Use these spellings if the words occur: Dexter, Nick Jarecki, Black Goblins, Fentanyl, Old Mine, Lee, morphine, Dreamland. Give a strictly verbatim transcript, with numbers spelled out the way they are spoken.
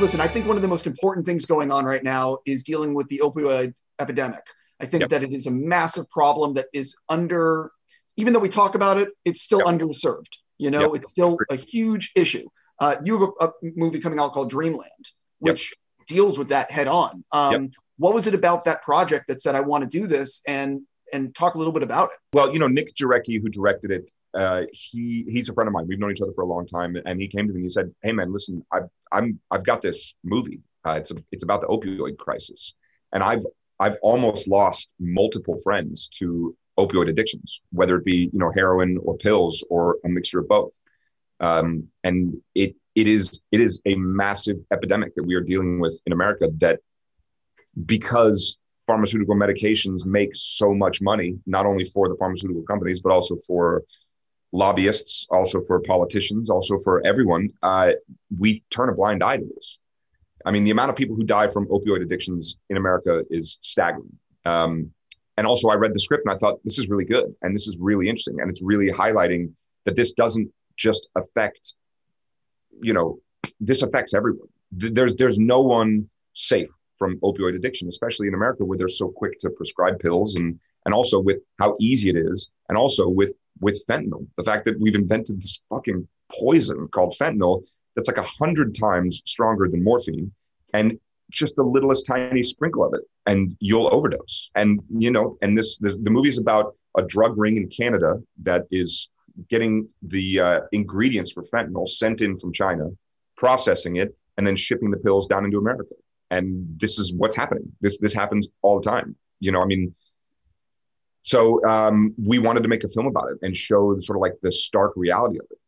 Listen, I think one of the most important things going on right now is dealing with the opioid epidemic. I think yep. that it is a massive problem that is under, even though we talk about it, it's still yep. underserved. You know, yep. it's still a huge issue. Uh, you have a, a movie coming out called Dreamland, which yep. deals with that head on. Um, yep. What was it about that project that said, I want to do this, and and talk a little bit about it? Well, you know, Nick Jarecki, who directed it, uh, he he's a friend of mine. We've known each other for a long time. And he came to me and he said, hey, man, listen, I've, I'm, I've got this movie. Uh, it's, a, it's about the opioid crisis. And I've I've almost lost multiple friends to opioid addictions, whether it be, you know, heroin or pills or a mixture of both. Um, and it it is it is a massive epidemic that we are dealing with in America, that because pharmaceutical medications make so much money, not only for the pharmaceutical companies, but also for lobbyists, also for politicians, also for everyone, uh, we turn a blind eye to this. I mean, the amount of people who die from opioid addictions in America is staggering. Um, and also, I read the script and I thought, this is really good. And this is really interesting. And it's really highlighting that this doesn't just affect, you know, this affects everyone. There's, there's no one safe from opioid addiction, especially in America, where they're so quick to prescribe pills, and, and also with how easy it is. And also with, with fentanyl, the fact that we've invented this fucking poison called fentanyl that's like a hundred times stronger than morphine, and just the littlest tiny sprinkle of it and you'll overdose. And, you know, and this, the, the movie is about a drug ring in Canada that is getting the uh, ingredients for fentanyl sent in from China, processing it, and then shipping the pills down into America. And this is what's happening. This, this happens all the time. You know, I mean, so um, we wanted to make a film about it and show sort of like the stark reality of it.